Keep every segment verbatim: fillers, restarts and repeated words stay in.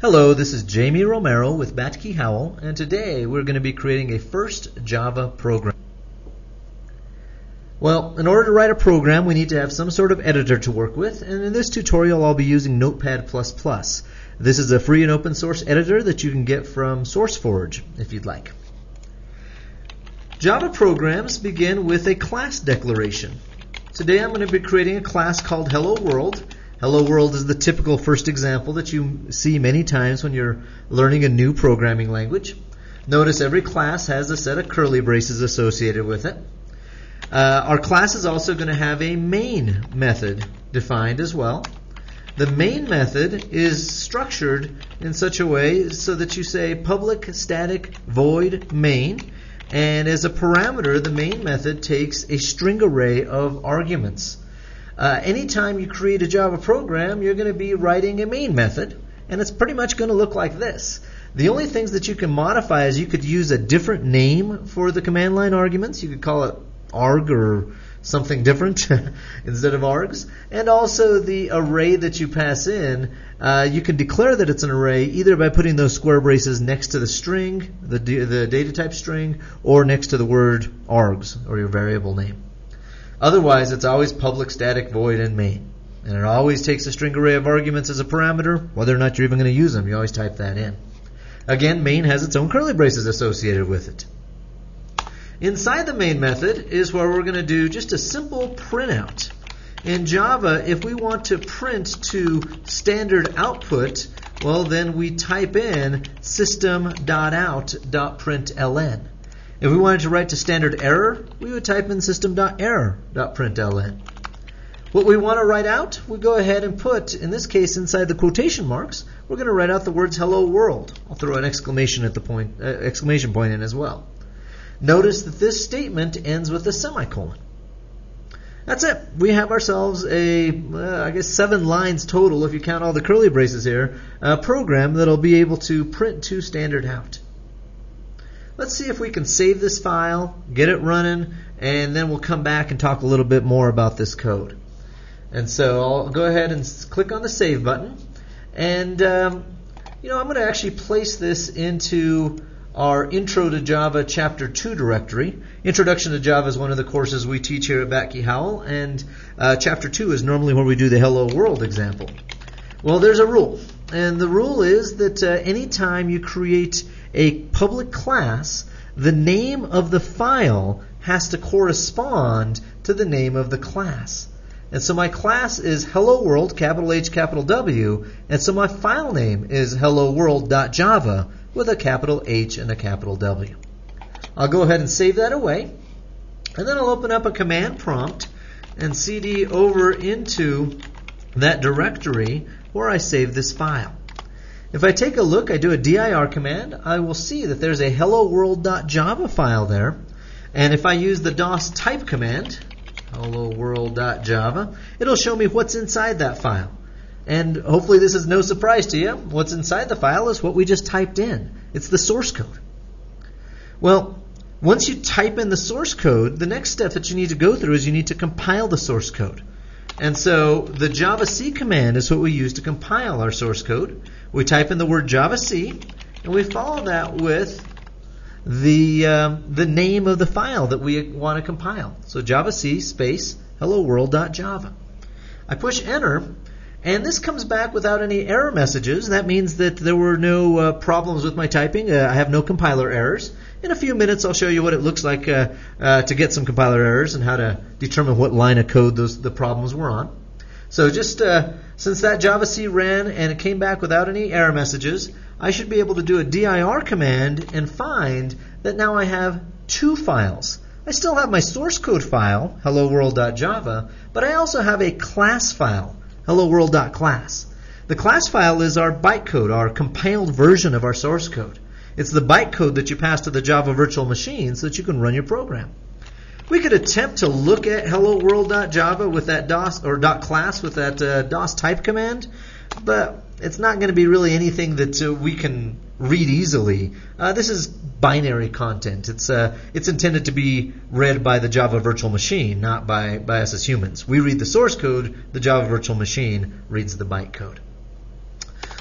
Hello, this is Jamie Romero with Batky-Howell, and today we're going to be creating a first Java program. Well, in order to write a program, we need to have some sort of editor to work with, and in this tutorial I'll be using Notepad plus plus. This is a free and open source editor that you can get from SourceForge if you'd like. Java programs begin with a class declaration. Today I'm going to be creating a class called HelloWorld. HelloWorld is the typical first example that you see many times when you're learning a new programming language. Notice every class has a set of curly braces associated with it. Uh, our class is also going to have a main method defined as well. The main method is structured in such a way so that you say public static void main, and as a parameter the main method takes a string array of arguments. Uh, anytime you create a Java program, you're going to be writing a main method, and it's pretty much going to look like this. The only things that you can modify is you could use a different name for the command line arguments. You could call it arg or something different instead of args. And also the array that you pass in, uh, you can declare that it's an array either by putting those square braces next to the string, the, the data type string, or next to the word args or your variable name. Otherwise, it's always public static void and main. And it always takes a string array of arguments as a parameter, whether or not you're even going to use them. You always type that in. Again, main has its own curly braces associated with it. Inside the main method is where we're going to do just a simple printout. In Java, if we want to print to standard output, well, then we type in system dot out dot println. If we wanted to write to standard error, we would type in system dot err dot println. What we want to write out, we go ahead and put, in this case inside the quotation marks, we're going to write out the words hello world. I'll throw an exclamation at the point, uh, exclamation point in as well. Notice that this statement ends with a semicolon. That's it. We have ourselves a, uh, I guess, seven lines total, if you count all the curly braces here, a program that'll be able to print to standard out. Let's see if we can save this file, get it running, and then we'll come back and talk a little bit more about this code. And so I'll go ahead and click on the Save button. And um, you know, I'm going to actually place this into our Intro to Java Chapter two directory. Introduction to Java is one of the courses we teach here at Batky-Howell, and uh, Chapter two is normally where we do the Hello World example. Well, there's a rule, and the rule is that uh, anytime you create a public class, the name of the file has to correspond to the name of the class. And so my class is Hello World, capital H, capital W, and so my file name is hello world dot java with a capital H and a capital W. I'll go ahead and save that away, and then I'll open up a command prompt and cd over into that directory where I save this file. If I take a look, I do a dir command, I will see that there's a hello world dot java file there. And if I use the dos type command, hello world dot java, it'll show me what's inside that file. And hopefully this is no surprise to you. What's inside the file is what we just typed in. It's the source code. Well, once you type in the source code, the next step that you need to go through is you need to compile the source code. And so the Java C command is what we use to compile our source code. We type in the word Java C, and we follow that with the um, the name of the file that we want to compile. So Java C space hello world dot java. I push enter, and this comes back without any error messages. That means that there were no uh, problems with my typing. Uh, I have no compiler errors. In a few minutes, I'll show you what it looks like uh, uh, to get some compiler errors and how to determine what line of code those the problems were on. So just uh, since that Java C ran and it came back without any error messages, I should be able to do a dir command and find that now I have two files. I still have my source code file, hello world dot java, but I also have a class file, hello world dot class. The class file is our bytecode, our compiled version of our source code. It's the bytecode that you pass to the Java virtual machine so that you can run your program. We could attempt to look at hello world dot java with that dos or .class with that uh, dos type command, but it's not going to be really anything that uh, we can read easily. Uh, this is binary content. It's uh, it's intended to be read by the Java virtual machine, not by by us as humans. We read the source code. The Java virtual machine reads the bytecode.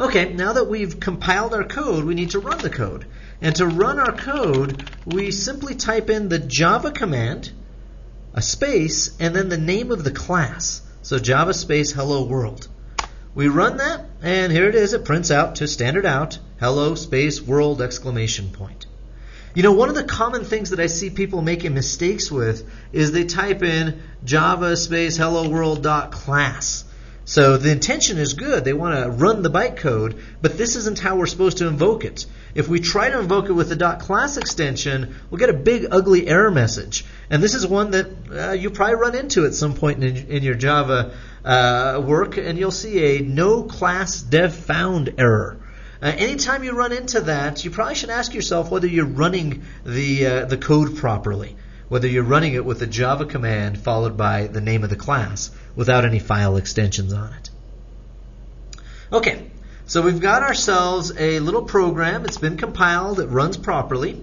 Okay, now that we've compiled our code, we need to run the code. And to run our code, we simply type in the Java command, a space, and then the name of the class. So Java space hello world. We run that, and here it is. It prints out to standard out hello space world exclamation point. You know, one of the common things that I see people making mistakes with is they type in Java space hello world dot class. So the intention is good. They want to run the bytecode, but this isn't how we're supposed to invoke it. If we try to invoke it with the .class extension, we'll get a big, ugly error message. And this is one that uh, you probably run into at some point in, in your Java uh, work, and you'll see a no class dev found error. Uh, anytime you run into that, you probably should ask yourself whether you're running the, uh, the code properly, whether you're running it with the Java command followed by the name of the class without any file extensions on it. Okay, so we've got ourselves a little program. It's been compiled. It runs properly.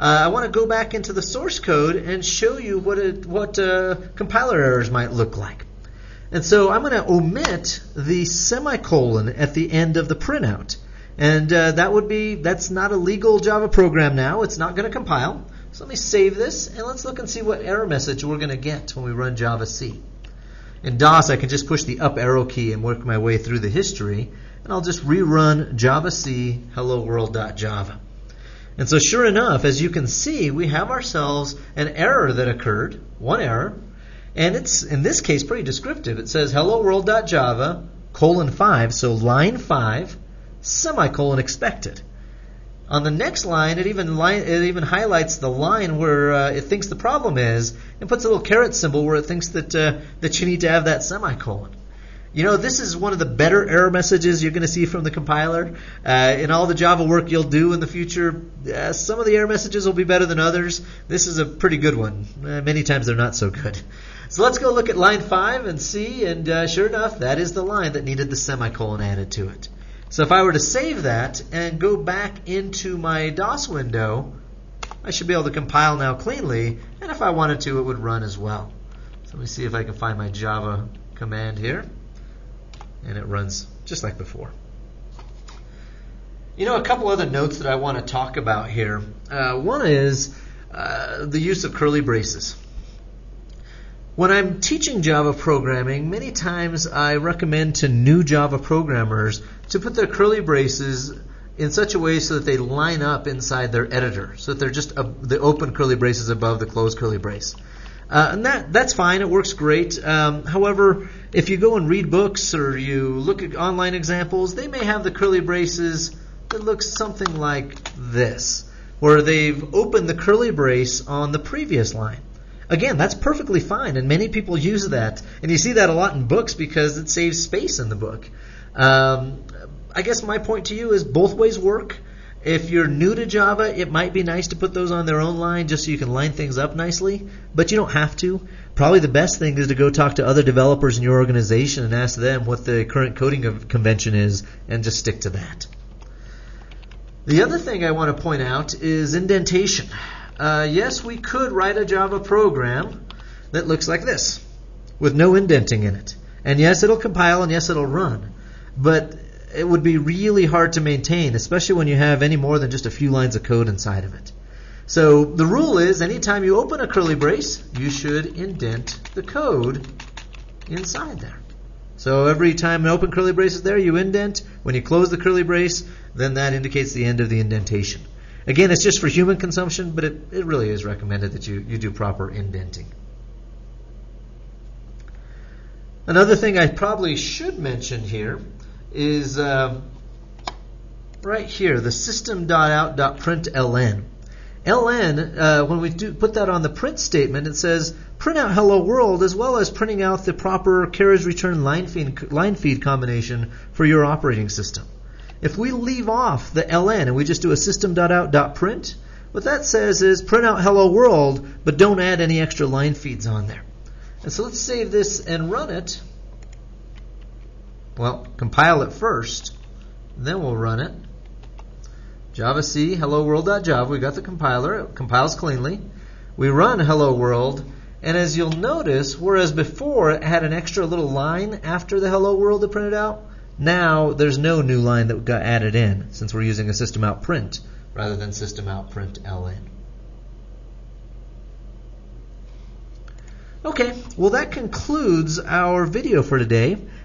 Uh, I want to go back into the source code and show you what, it, what uh, compiler errors might look like. And so I'm going to omit the semicolon at the end of the printout. And uh, that would be, that's not a legal Java program now. It's not going to compile. So let me save this, and let's look and see what error message we're going to get when we run Java C. In DOS, I can just push the up arrow key and work my way through the history, and I'll just rerun Java C hello world.java. And so sure enough, as you can see, we have ourselves an error that occurred, one error, and it's, in this case, pretty descriptive. It says hello world.java colon five, so line five, semicolon expected. On the next line, it even line, it even highlights the line where uh, it thinks the problem is and puts a little caret symbol where it thinks that, uh, that you need to have that semicolon. You know, this is one of the better error messages you're going to see from the compiler. Uh, in all the Java work you'll do in the future, uh, some of the error messages will be better than others. This is a pretty good one. Uh, many times they're not so good. So let's go look at line five and see, and uh, sure enough, that is the line that needed the semicolon added to it. So if I were to save that and go back into my DOS window, I should be able to compile now cleanly, and if I wanted to, it would run as well. So let me see if I can find my Java command here, and it runs just like before. You know, a couple other notes that I want to talk about here. Uh, one is uh, the use of curly braces. When I'm teaching Java programming, many times I recommend to new Java programmers to put their curly braces in such a way so that they line up inside their editor, so that they're just a, the open curly braces above the closed curly brace. Uh, and that, that's fine. It works great. Um, however, if you go and read books or you look at online examples, they may have the curly braces that look something like this, where they've opened the curly brace on the previous line. Again, that's perfectly fine, and many people use that. And you see that a lot in books because it saves space in the book. Um, I guess my point to you is both ways work. If you're new to Java, it might be nice to put those on their own line just so you can line things up nicely, but you don't have to. Probably the best thing is to go talk to other developers in your organization and ask them what the current coding convention is and just stick to that. The other thing I want to point out is indentation. Uh, yes, we could write a Java program that looks like this with no indenting in it. And yes, it'll compile and yes, it'll run. But it would be really hard to maintain, especially when you have any more than just a few lines of code inside of it. So the rule is anytime you open a curly brace, you should indent the code inside there. So every time an open curly brace is there, you indent. When you close the curly brace, then that indicates the end of the indentation. Again, it's just for human consumption, but it, it really is recommended that you, you do proper indenting. Another thing I probably should mention here is uh, right here, the system dot out dot println. L N, uh, when we do put that on the print statement, it says print out hello world as well as printing out the proper carriage return line feed, line feed combination for your operating system. If we leave off the L N and we just do a system dot out dot print, what that says is print out hello world, but don't add any extra line feeds on there. And so let's save this and run it. Well, compile it first, then we'll run it. Java C hello world.java. We got the compiler. It compiles cleanly. We run hello world, and as you'll notice, whereas before it had an extra little line after the hello world that printed out, Now there's no new line that got added in since we're using a system.out print rather than system.out.println. Okay, well that concludes our video for today.